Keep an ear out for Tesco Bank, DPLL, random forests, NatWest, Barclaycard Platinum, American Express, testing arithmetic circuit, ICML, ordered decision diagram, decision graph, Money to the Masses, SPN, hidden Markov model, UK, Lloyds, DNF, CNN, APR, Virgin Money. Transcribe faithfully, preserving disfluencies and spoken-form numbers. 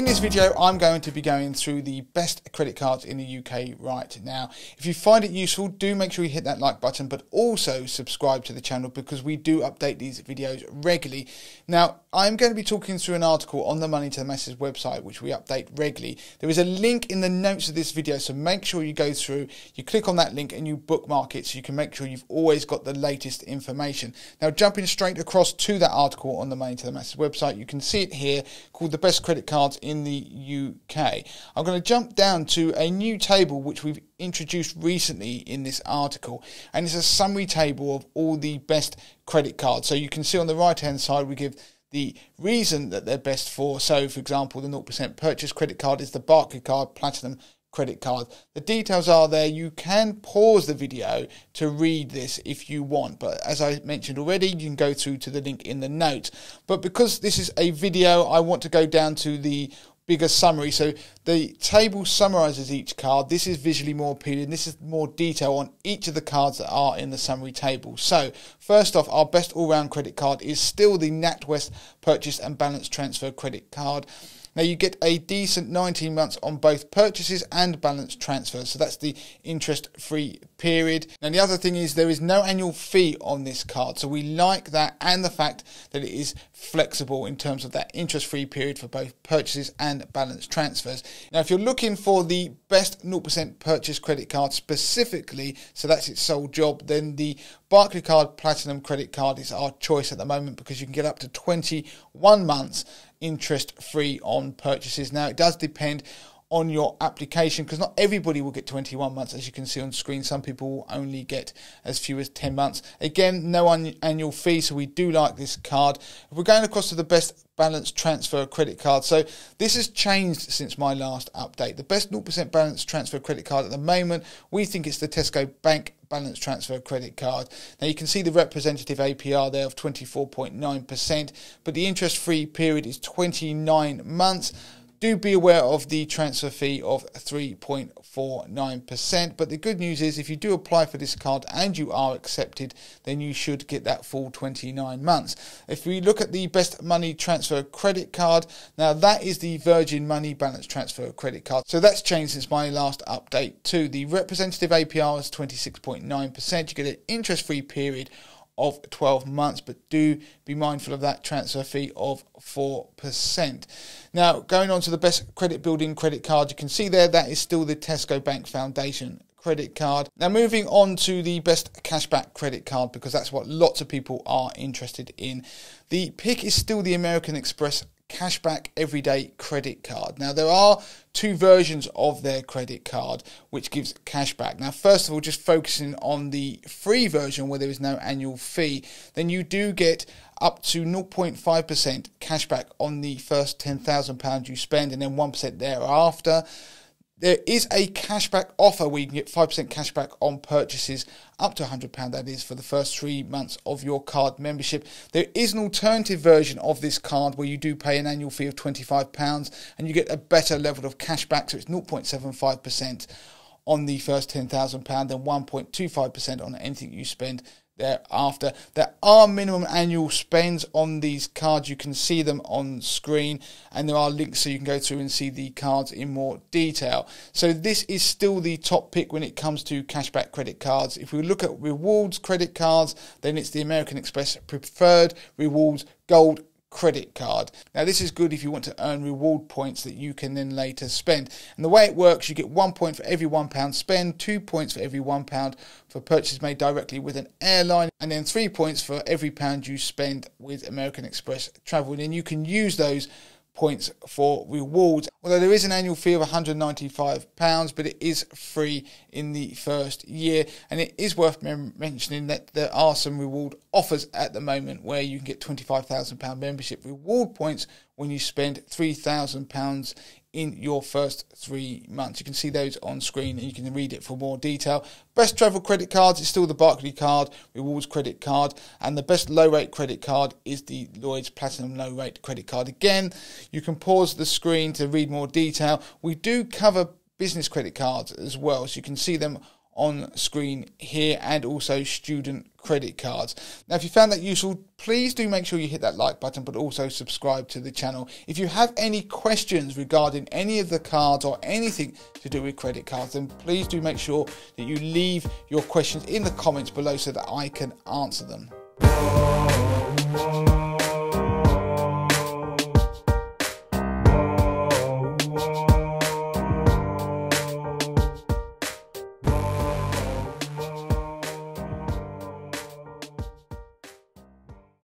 in this video, I'm going to be going through the best credit cards in the U K right now. If you find it useful, do make sure you hit that like button, but also subscribe to the channel because we do update these videos regularly. Now, I'm going to be talking through an article on the Money to the Masses website, which we update regularly. There is a link in the notes of this video, so make sure you go through, you click on that link and you bookmark it so you can make sure you've always got the latest information. Now, jumping straight across to that article on the Money to the Masses website, you can see it here, called The Best Credit Cards in the U K. I'm going to jump down to a new table which we've introduced recently in this article, and it's a summary table of all the best credit cards. So you can see on the right hand side we give the reason that they're best for. So for example, the zero percent purchase credit card is the Barclaycard Platinum credit card. The details are there. You can pause the video to read this if you want, but as I mentioned already, you can go through to the link in the notes. But because this is a video, I want to go down to the bigger summary. So the table summarizes each card. This is visually more appealing. This is more detail on each of the cards that are in the summary table. So first off, our best all-round credit card is still the NatWest Purchase and Balance Transfer credit card. Now, you get a decent nineteen months on both purchases and balance transfers, so that's the interest-free period. Now, the other thing is there is no annual fee on this card, so we like that, and the fact that it is flexible in terms of that interest-free period for both purchases and balance transfers. Now, if you're looking for the best zero percent purchase credit card specifically, so that's its sole job, then the Barclaycard Platinum credit card is our choice at the moment because you can get up to twenty-one months interest free on purchases. Now, it does depend on your application because not everybody will get twenty-one months. As you can see on screen, some people will only get as few as ten months. Again, no annual fee, so we do like this card. If we're going across to the best balance transfer credit card, so this has changed since my last update. The best zero percent balance transfer credit card at the moment, we think it's the Tesco Bank balance transfer credit card. Now, you can see the representative A P R there of twenty-four point nine percent, but the interest-free period is twenty-nine months. Do be aware of the transfer fee of three point four nine percent, but the good news is if you do apply for this card and you are accepted, then you should get that full twenty-nine months. If we look at the best money transfer credit card, now that is the Virgin Money balance transfer credit card. So that's changed since my last update too. The representative A P R is twenty-six point nine percent. You get an interest-free period of twelve months, but do be mindful of that transfer fee of four percent. Now, going on to the best credit building credit card, you can see there that is still the Tesco Bank Foundation credit card. Now, moving on to the best cashback credit card, because that's what lots of people are interested in. The pick is still the American Express Cashback Everyday credit card. Now, there are two versions of their credit card which gives cashback. Now, first of all, just focusing on the free version where there is no annual fee, then you do get up to zero point five percent cashback on the first ten thousand pounds you spend and then one percent thereafter. There is a cashback offer where you can get five percent cashback on purchases up to one hundred pounds, that is, for the first three months of your card membership. There is an alternative version of this card where you do pay an annual fee of twenty-five pounds and you get a better level of cashback, so it's zero point seven five percent on the first ten thousand pounds, then one point two five percent on anything you spend thereafter. There are minimum annual spends on these cards. You can see them on screen, and there are links so you can go through and see the cards in more detail. So this is still the top pick when it comes to cashback credit cards. If we look at rewards credit cards, then it's the American Express Preferred Rewards Gold credit card. Now, this is good if you want to earn reward points that you can then later spend. And the way it works, you get one point for every one pound spend, two points for every one pound for purchases made directly with an airline, and then three points for every pound you spend with American Express travel. And then you can use those points for rewards, although there is an annual fee of one hundred ninety-five pounds, but it is free in the first year. And it is worth mentioning that there are some reward offers at the moment where you can get twenty-five thousand pound membership reward points when you spend three thousand pounds in your first three months. You can see those on screen and you can read it for more detail. Best travel credit cards is still the Barclaycard Rewards credit card, and the best low rate credit card is the Lloyds Platinum low rate credit card. Again, you can pause the screen to read more detail. We do cover business credit cards as well, so you can see them on screen here, and also student credit cards. Now, if you found that useful, please do make sure you hit that like button, but also subscribe to the channel. If you have any questions regarding any of the cards or anything to do with credit cards, then please do make sure that you leave your questions in the comments below so that I can answer them.